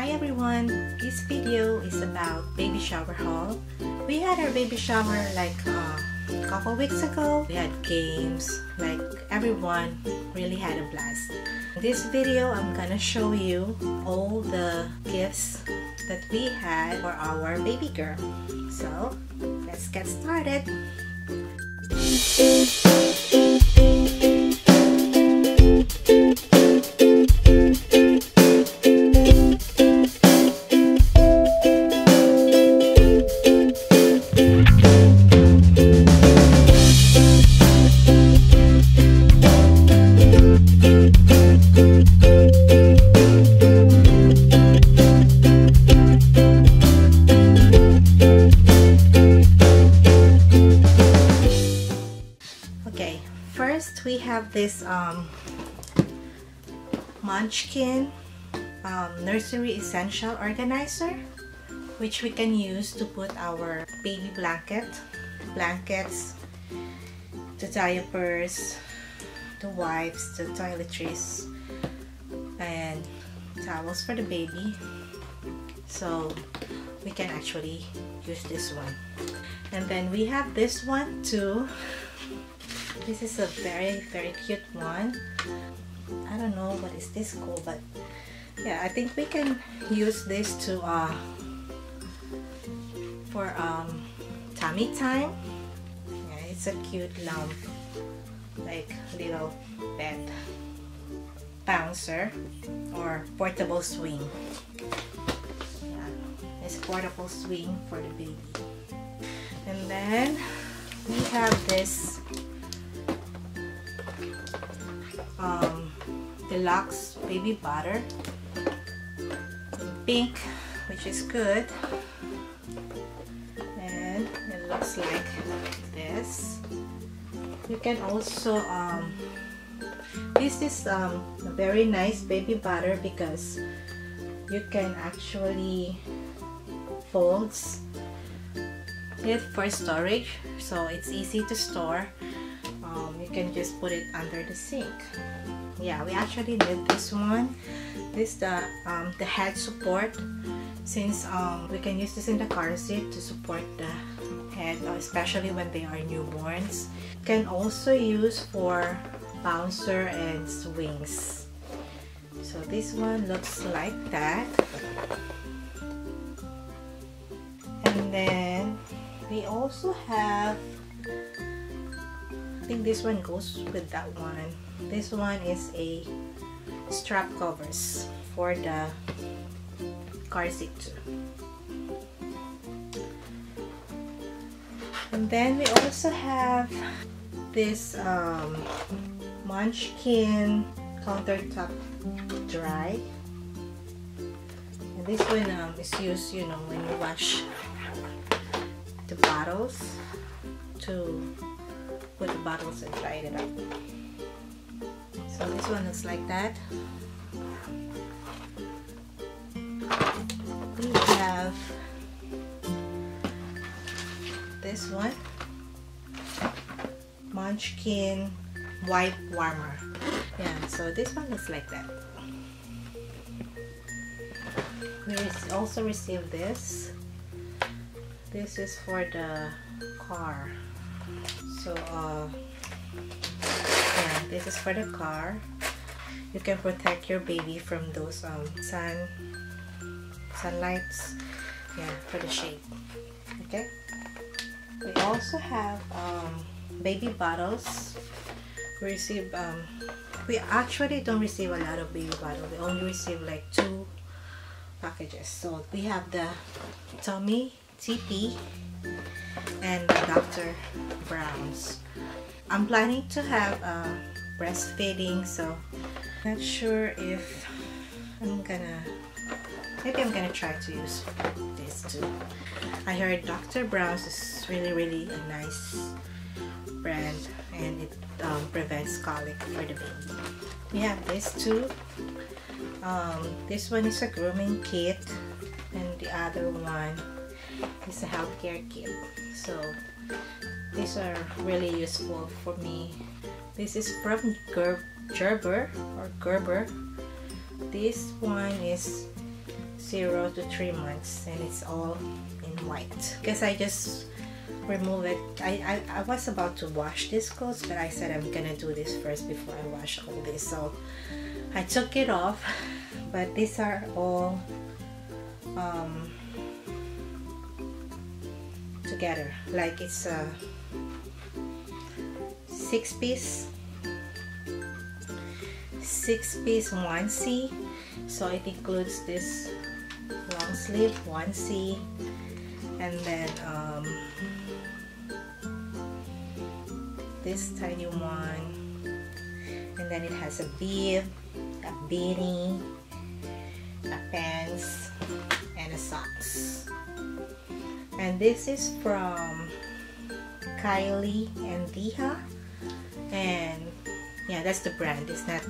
Hi everyone! This video is about baby shower haul. We had our baby shower like a couple weeks ago. We had games, like everyone really had a blast. In this video, I'm gonna show you all the gifts that we had for our baby girl. So, let's get started! This Munchkin nursery essential organizer, which we can use to put our baby blankets, the diapers, the wipes, the toiletries, and towels for the baby. So we can actually use this one. And then we have this one too. This is a very cute one. I don't know what is this called, but yeah, I think we can use this to for tummy time. Yeah, it's a cute lump, like little bed bouncer or portable swing. Yeah, it's portable swing for the baby. And then we have this the Lux baby butter in pink, which is good, and it looks like this. You can also this is a very nice baby butter because you can actually fold it for storage, so it's easy to store. You can just put it under the sink. Yeah, we actually did this one. This is the head support, since we can use this in the car seat to support the head, especially when they are newborns. You can also use for bouncer and swings. So this one looks like that. And then we also have, I think this one goes with that one. This one is a strap covers for the car seat too. And then we also have this Munchkin countertop dry. And this one is used, you know, when you wash the bottles, to put the bottles and dry it up. So this one looks like that. We have this one, Munchkin wipe warmer. Yeah, so this one looks like that. We also received this. This is for the car. So yeah, this is for the car. You can protect your baby from those sunlights. Yeah, for the shade. Okay. We also have baby bottles. We receive we actually don't receive a lot of baby bottles. We only receive like 2 packages. So we have the Tummy TP and Dr. Browns. I'm planning to have breastfeeding, so not sure if I'm gonna, maybe I'm gonna try to use this too. I heard Dr. Browns is really a nice brand, and it prevents colic for the baby. We have this too. This one is a grooming kit, and the other one is a healthcare kit. So these are really useful for me. This is from Gerber. This one is 0 to 3 months, and it's all in white. Guess I just remove it. I was about to wash these clothes, but I said I'm gonna do this first before I wash all this, so I took it off. But these are all together, like it's a 6-piece onesie. So it includes this long sleeve onesie, and then this tiny one, and then it has a bib, a beanie, a pants, and a socks. And this is from Kylie and Diha, and yeah, that's the brand. It's not,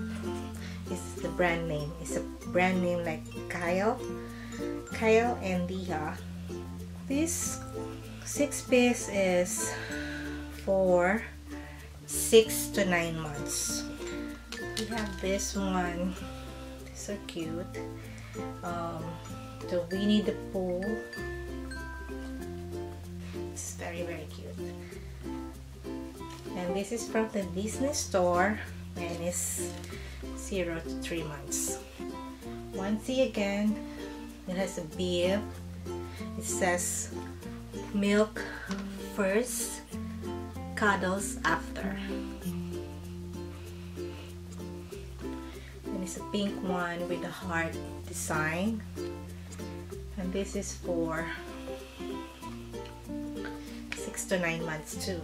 it's the brand name. It's a brand name like Kyle and Diha. This 6-piece is for 6 to 9 months. We have this one. These are cute. The Winnie the Pooh. It's very, very cute. And this is from the Disney store, and it's 0 to 3 months. Onesie again. It has a bib. It says milk first, cuddles after. And it's a pink one with a heart design. And this is for 6 to 9 months too.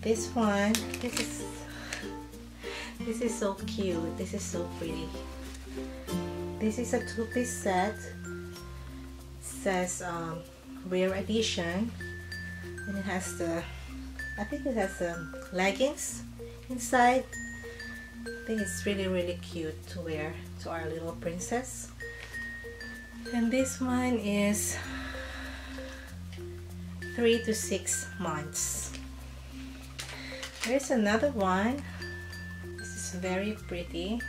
This one, this is so cute. This is so pretty. This is a 2-piece set. It says Rare Edition, and it has the, I think it has leggings inside. I think it's really, really cute to wear to our little princess. And this one is 3 to 6 months. There's another one. This is very pretty.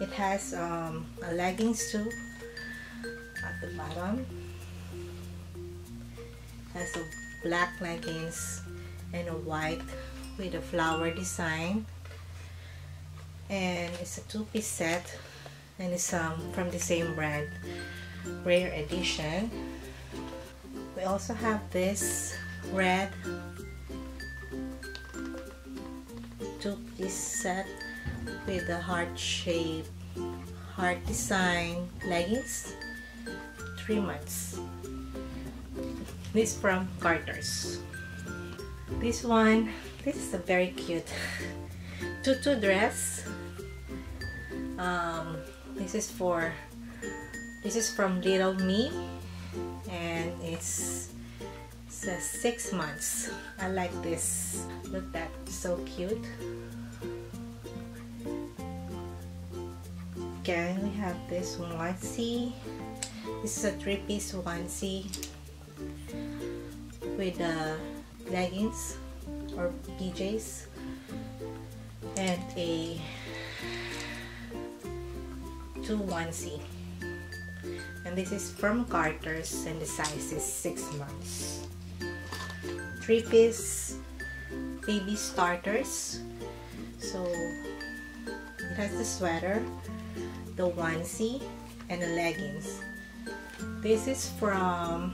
It has a leggings too at the bottom. It has a black leggings and a white with a flower design. And it's a 2-piece set, and it's from the same brand, Rare Edition. We also have this red 2-piece set with the heart shape, heart design leggings, 3 months. This from Carter's. This one, this is a very cute tutu dress. This is from Little Me, and it's a 6 months. I like this. Look, that's so cute. Again, we have this onesie. This is a 3-piece onesie with leggings or PJs and a 2 onesie, and this is from Carter's, and the size is 6 months. 3-piece Baby Starters. So it has the sweater, the onesie, and the leggings. This is from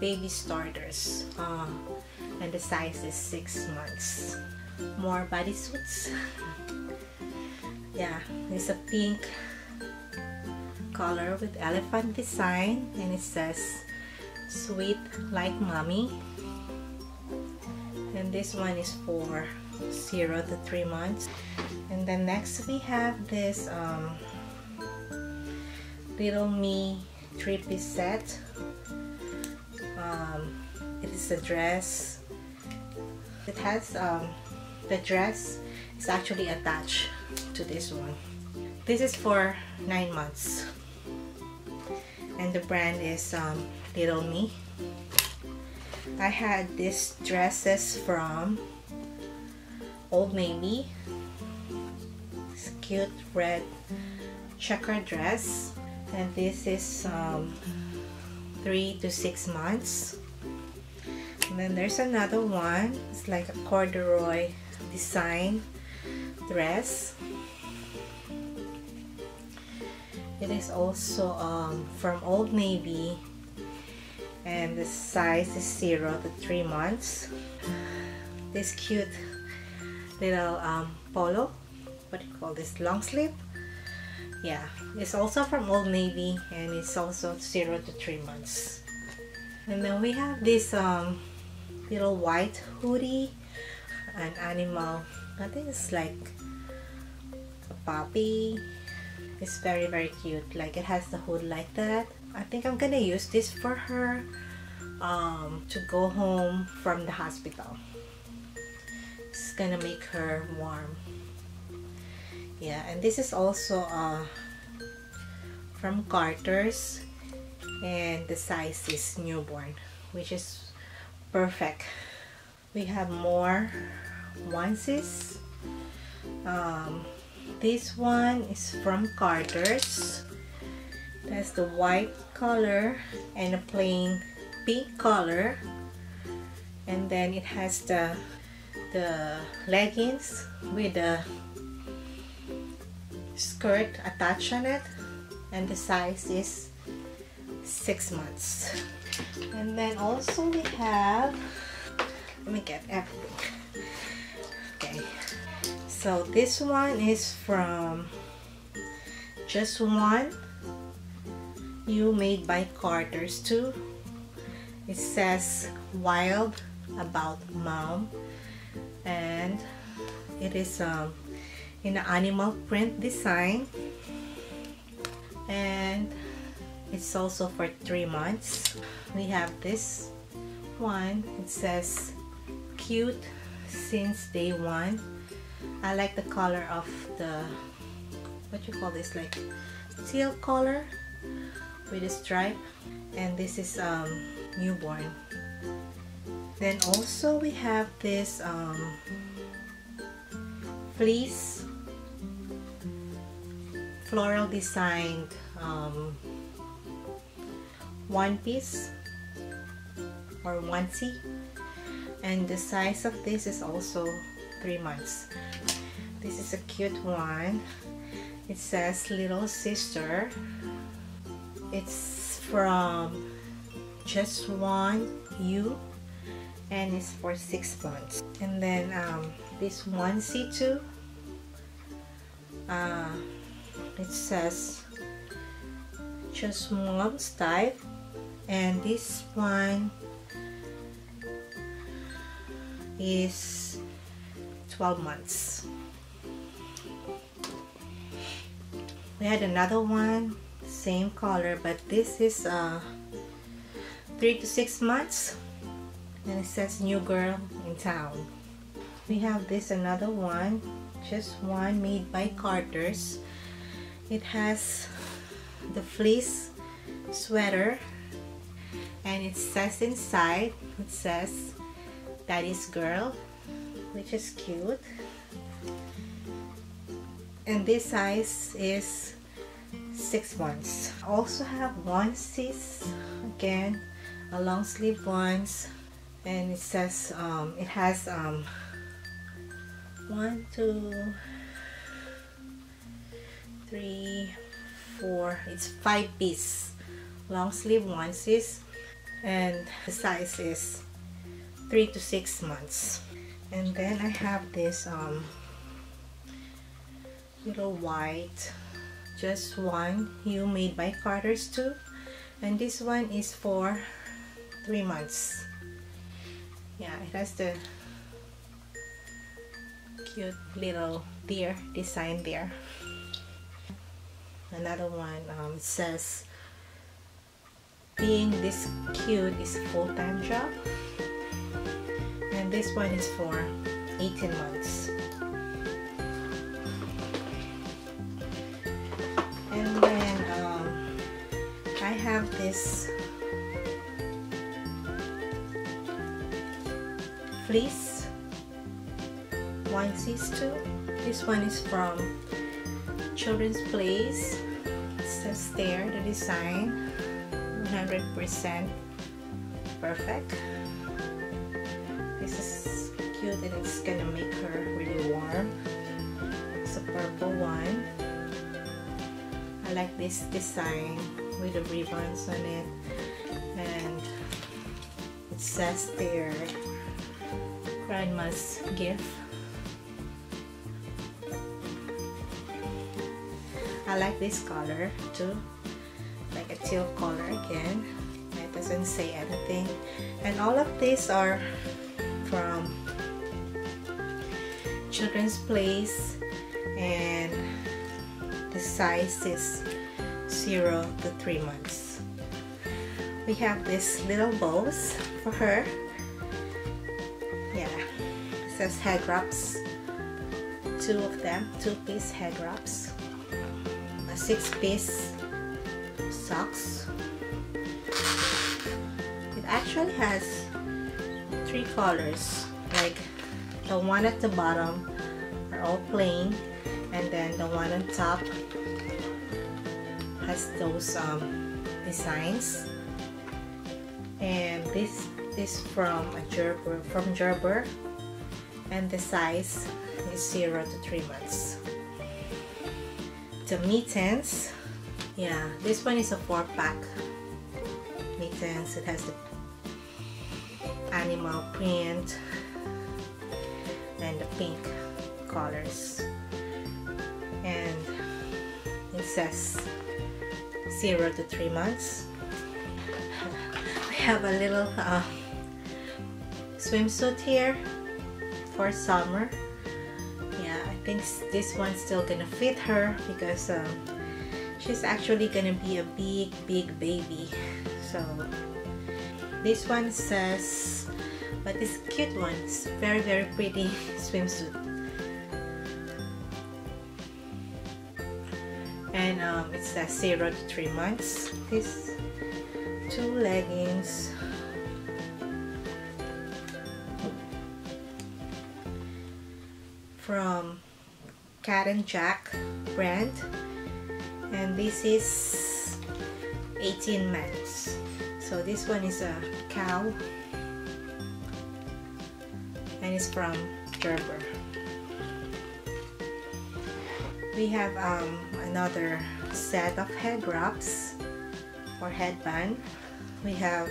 Baby Starters, and the size is 6 months. More bodysuits. Yeah, it's a pink color with elephant design, and it says sweet like mommy. And this one is for 0 to 3 months. And then next we have this Little Me 3-piece set. It is a dress. It has the dress is actually attached to this one. This is for 9 months, and the brand is Little Me. I had these dresses from Old Navy. It's cute red checker dress, and this is 3 to 6 months. And then there's another one, it's like a corduroy design dress. It is also from Old Navy, and the size is 0 to 3 months. This cute little polo, what do you call this, long sleeve? Yeah, it's also from Old Navy, and it's also 0 to 3 months. And then we have this little white hoodie, an animal. I think it's like a puppy. It's very cute, like it has the hood like that. I think I'm gonna use this for her to go home from the hospital. It's gonna make her warm. Yeah, and this is also from Carter's, and the size is newborn, which is perfect. We have more onesies. This one is from Carter's. That's the white color and a plain pink color, and then it has the leggings with the skirt attached on it, and the size is 6 months. And then also we have, let me get everything. Okay, so this one is from Just One You, made by Carter's too. It says Wild About Mom, and it is in an animal print design, and it's also for 3 months. We have this one, it says Cute Since Day One. I like the color of the, what you call this, like teal color with a stripe, and this is newborn. Then also we have this fleece floral designed one piece or onesie, and the size of this is also 3 months. This is a cute one. It says Little Sister. It's from Just One You, and it's for 6 months. And then this onesie too. It says Just Mom's Type, and this one is 12 months. We had another one, same color, but this is 3 to 6 months, and it says New Girl in Town. We have this another one, Just One, made by Carter's. It has the fleece sweater, and it says inside, it says Daddy's Girl, which is cute, and this size is 6 months. Also have onesies again, a long sleeve ones, and it says it has 1 2 3 4 it's 5-piece long sleeve onesies, and the size is 3 to 6 months. And then I have this little white Just One You, made by Carter's too, and this one is for 3 months. Yeah, it has the cute little deer design there. Another one says Being This Cute is a Full-Time Job, and this one is for 18 months. And then I have this fleece onesies too. This one is from children's place. It says there, the design, 100% perfect. This is cute and it's gonna make her really warm. It's a purple one. I like this design with the ribbons on it, and it says there, Grandma's gift. I like this color too, like a teal color again. It doesn't say anything, and all of these are from Children's Place, and the size is 0 to 3 months. We have these little bows for her. Yeah, it says head wraps, two of them, 2-piece head wraps, a 6-piece socks. It actually has 3 colors, like the one at the bottom are all plain, and then the one on top has those designs. And this is from a Gerber, and the size is 0 to 3 months. The mittens, yeah, this one is a 4-pack mittens. It has the animal print and the pink colors, and it says 0 to 3 months. We have a little swimsuit here for summer. Yeah, I think this one's still gonna fit her because she's actually gonna be a big baby. So this one says, but it's a cute one. It's very pretty swimsuit, and it says 0 to 3 months. These 2 leggings, from Cat and Jack brand, and this is 18 months. So this one is a cow, and it's from Gerber. We have another set of head wraps or headband. We have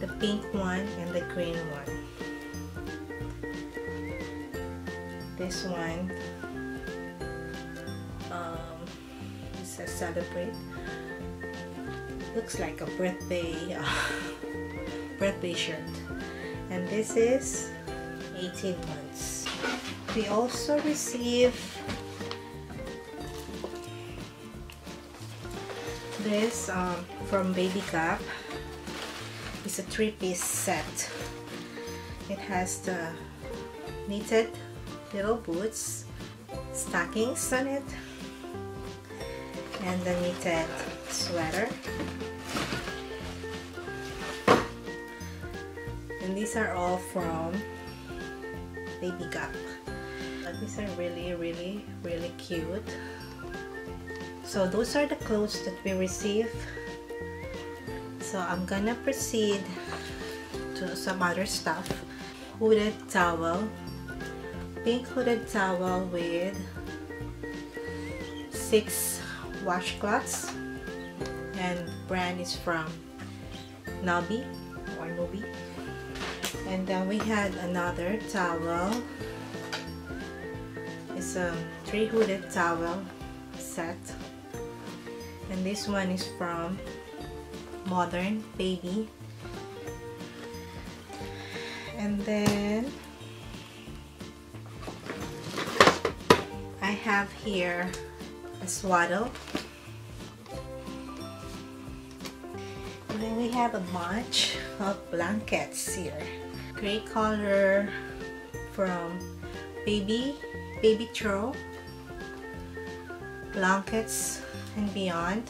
the pink one and the green one. This one is a celebrate. Looks like a birthday birthday shirt, and this is 18 months. We also receive this from Baby Gap. It's a 3-piece set. It has the knitted little boots, stockings on it, and the knitted sweater. And these are all from Baby Gap. These are really cute. So those are the clothes that we received. So I'm gonna proceed to some other stuff. Hooded towel. Pink hooded towel with 6 washcloths, and brand is from Nabi or Nabi. And then we had another towel. It's a 3 hooded towel set, and this one is from Modern Baby. And then I have here a swaddle, and then we have a bunch of blankets here. Gray color from Baby Throw, Blankets and Beyond.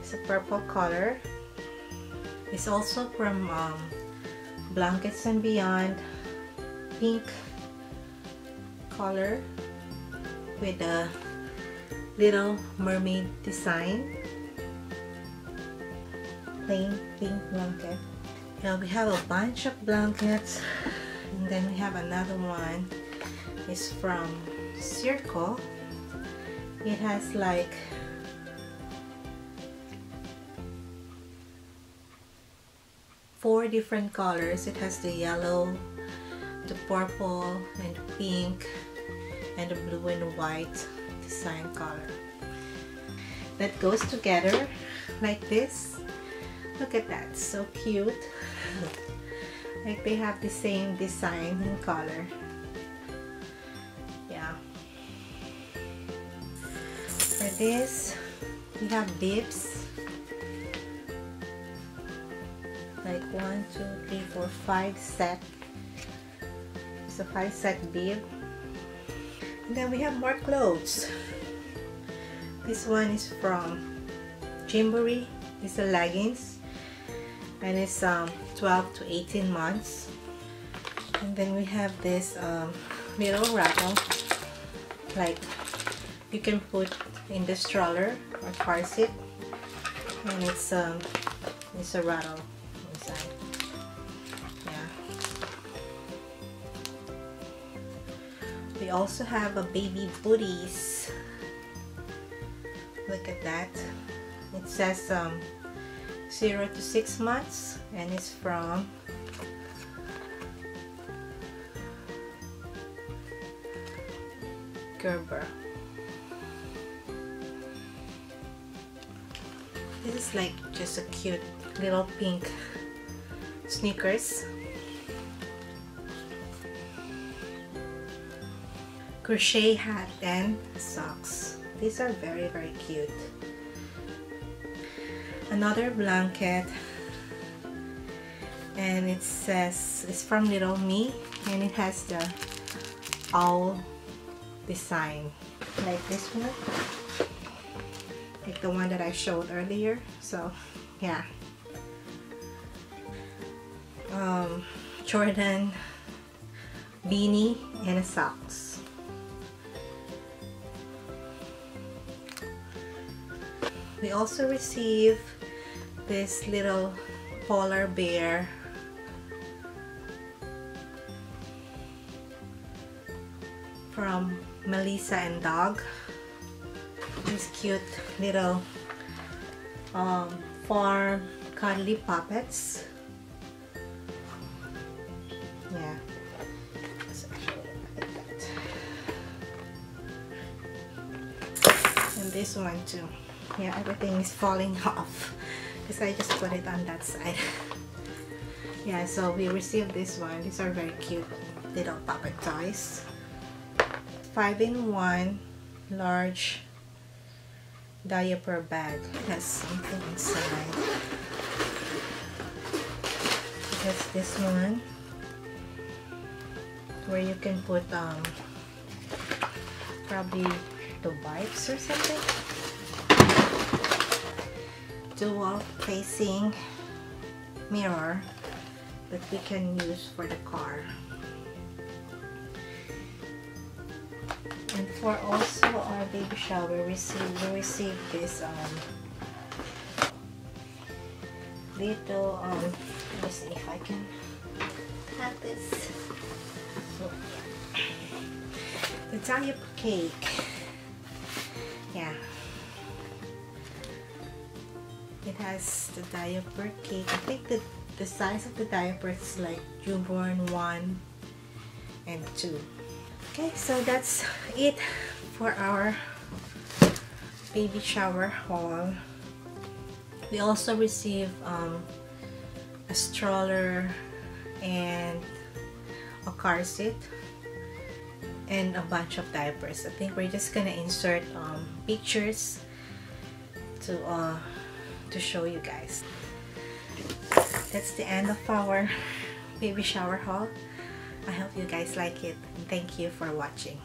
It's a purple color. It's also from Blankets and Beyond, pink color, with a little mermaid design. Plain pink blanket. Now we have a bunch of blankets, and then we have another one. It's from Circle. It has like four different colors. It has the yellow, the purple, and the pink, and the blue and the white design color that goes together like this. Look at that, so cute. Like they have the same design and color. Yeah. For this, we have bibs. Like 1, 2, 3, 4, 5 set. It's a 5-set bib. And then we have more clothes. This one is from Chimbory. It's a leggings, and it's 12 to 18 months. And then we have this little rattle, like you can put in the stroller or car seat, and it's a rattle inside. Yeah. We also have a baby booties. Look at that. It says 0 to 6 months, and it's from Gerber. This is like just a cute little pink sneakers. Crochet hat and socks. These are very cute. Another blanket, and it says it's from Little Me, and it has the owl design like this one, like the one that I showed earlier. So yeah, Jordan beanie and socks. We also receive this little polar bear from Melissa and Doug. These cute little farm cuddly puppets. Yeah. Let's actually look at that. And this one too. Yeah, everything is falling off because I just put it on that side. Yeah, so we received this one. These are very cute little puppet toys. 5-in-1 large diaper bag. It has something inside. That's this one where you can put probably the wipes or something. Dual facing mirror that we can use for the car. And for also our baby shower, we receive this little let me see if I can have this. Oh, yeah. The diaper cake. Yeah. It has the diaper cake. I think the size of the diaper is like newborn 1 and 2. Okay, so that's it for our baby shower haul. We also receive a stroller and a car seat and a bunch of diapers. I think we're just gonna insert pictures to show you guys. That's the end of our baby shower haul. I hope you guys like it, and thank you for watching.